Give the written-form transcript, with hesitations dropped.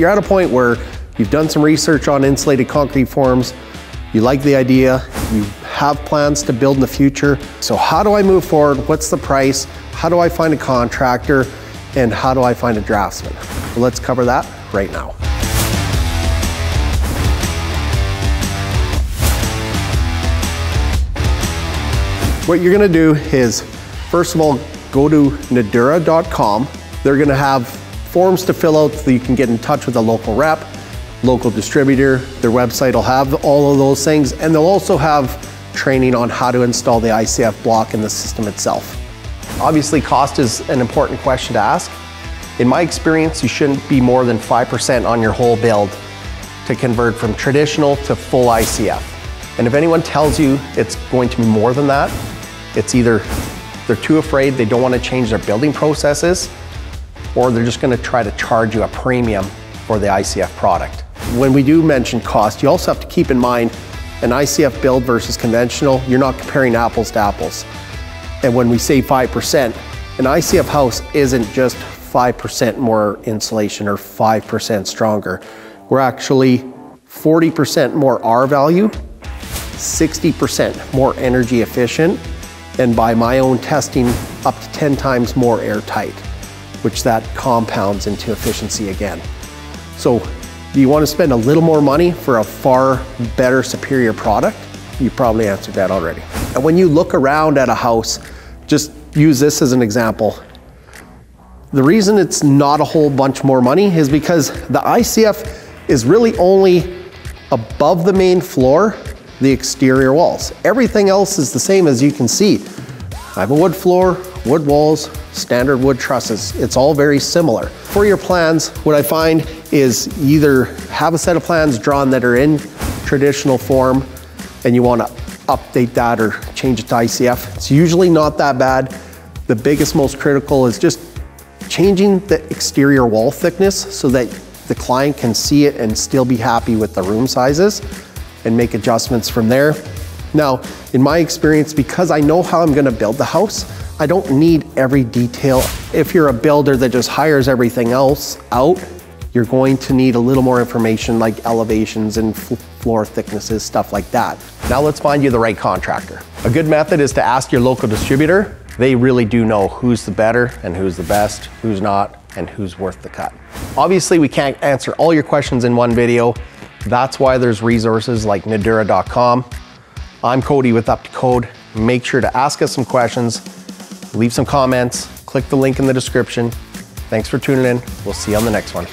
you're at a point where you've done some research on insulated concrete forms, you like the idea, you have plans to build in the future. So how do I move forward? What's the price? How do I find a contractor? And how do I find a draftsman? Well, let's cover that right now. What you're gonna do is, first of all, go to nudura.com. They're gonna have forms to fill out so you can get in touch with a local rep, local distributor. Their website will have all of those things, and they'll also have training on how to install the ICF block in the system itself. Obviously, cost is an important question to ask. In my experience, you shouldn't be more than 5% on your whole build to convert from traditional to full ICF. And if anyone tells you it's going to be more than that, it's either they're too afraid, they don't want to change their building processes, or they're just going to try to charge you a premium for the ICF product. When we do mention cost, you also have to keep in mind an ICF build versus conventional, you're not comparing apples to apples. And when we say 5%, an ICF house isn't just 5% more insulation or 5% stronger. We're actually 40% more R value, 60% more energy efficient, and by my own testing, up to 10 times more airtight, which that compounds into efficiency again. So do you want to spend a little more money for a far better, superior product? You probably answered that already. And when you look around at a house, just use this as an example. The reason it's not a whole bunch more money is because the ICF is really only above the main floor, the exterior walls. Everything else is the same, as you can see. I have a wood floor, wood walls, standard wood trusses. It's all very similar. For your plans, what I find is either have a set of plans drawn that are in traditional form, and you want to update that or change it to ICF. It's usually not that bad. The biggest, most critical is just changing the exterior wall thickness so that the client can see it and still be happy with the room sizes and make adjustments from there. Now, in my experience, because I know how I'm going to build the house, I don't need every detail. If you're a builder that just hires everything else out, you're going to need a little more information like elevations and floor thicknesses, stuff like that. Now let's find you the right contractor. A good method is to ask your local distributor. They really do know who's the better and who's the best, who's not, and who's worth the cut. Obviously, we can't answer all your questions in one video. That's why there's resources like nudura.com. I'm Cody with Upti Code. Make sure to ask us some questions, leave some comments, click the link in the description. Thanks for tuning in. We'll see you on the next one.